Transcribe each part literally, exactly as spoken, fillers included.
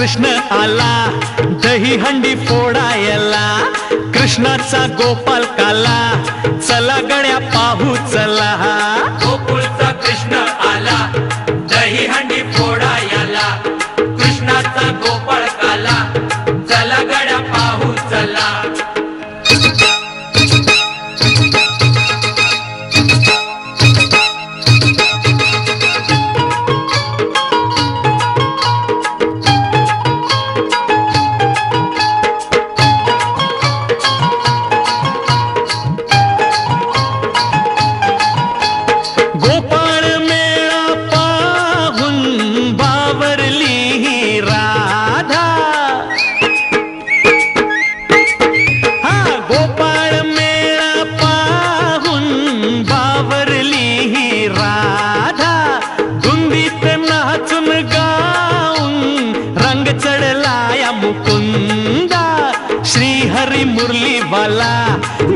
कृष्ण आला दही हंडी फोडायला, कृष्णाचा गोपाल काला, चला गड्या पाहू चला. गोकुळचा कृष्ण आला दही हंडी फोडायला, कृष्णाचा गोपाल काला, चला गड्या पाहू चला.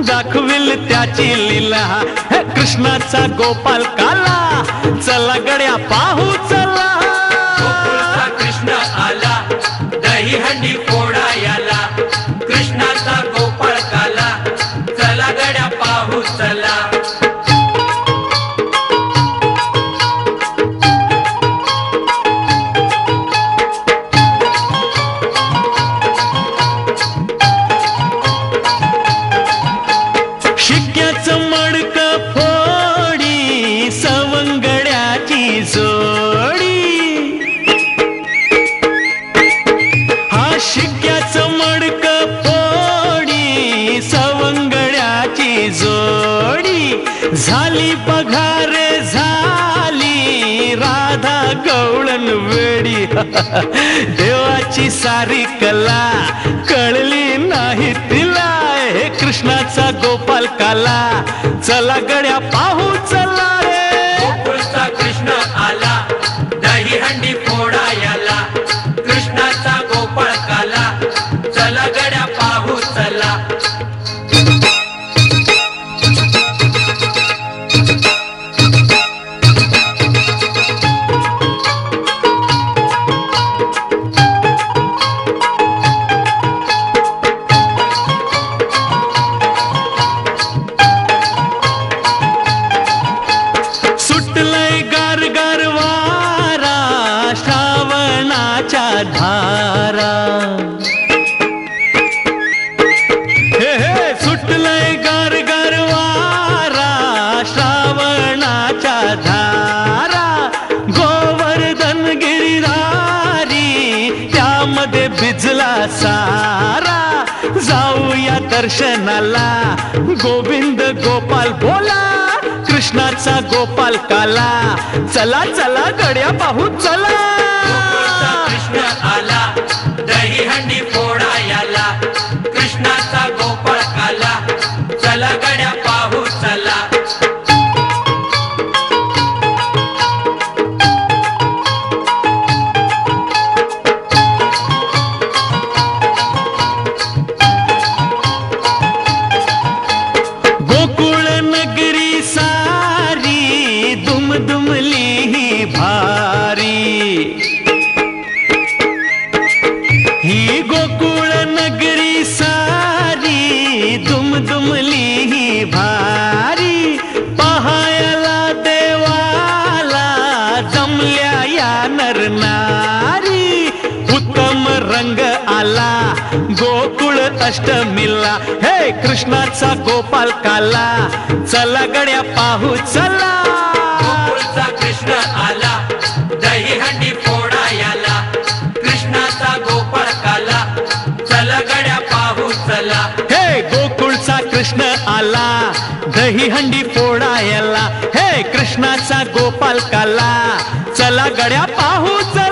दाखविल त्याची लीला, कृष्णाचा गोपाल काला, चला गड्या पाहू चला. गोकुळचा कृष्ण आला दहीहंडी फोडायला, कृष्णाचा गोपाल काला, चला गड्या पाहू चला. झाली पघार झाली राधा गवळण वेडी, देवाची सारी कला कळली नाही तिला. हे कृष्णाचा गोपाल काला, चला गड्या पाहू चला रे. गोकुळचा कृष्ण आला दहीहंडी फोडायला, कृष्णाचा गोपाल काला, चला गड्या पाहू चला. सारा जाऊया दर्शनाला, गोविंद गोपाल बोला, कृष्णाचा गोपाल काला, चला चला गड्या पाहू चला. गोकुळचा कृष्ण आला दहीहंडी फोडायला, कृष्णाचा गोपाल काला, चला गड्या पाहू चला. गोकुळ अष्टमीला हे कृष्णाचा गोपाल काला, चला गड्या पाहू चला. गोकुळचा कृष्ण आला दहीहंडी फोडायला, कृष्णाचा गोपाल काला, चला गड्या पाहू चला. हे गोकुळचा कृष्ण आला दहीहंडी फोडायला, हे कृष्णाचा गोपाल काला, चला गड्या पाहू चला।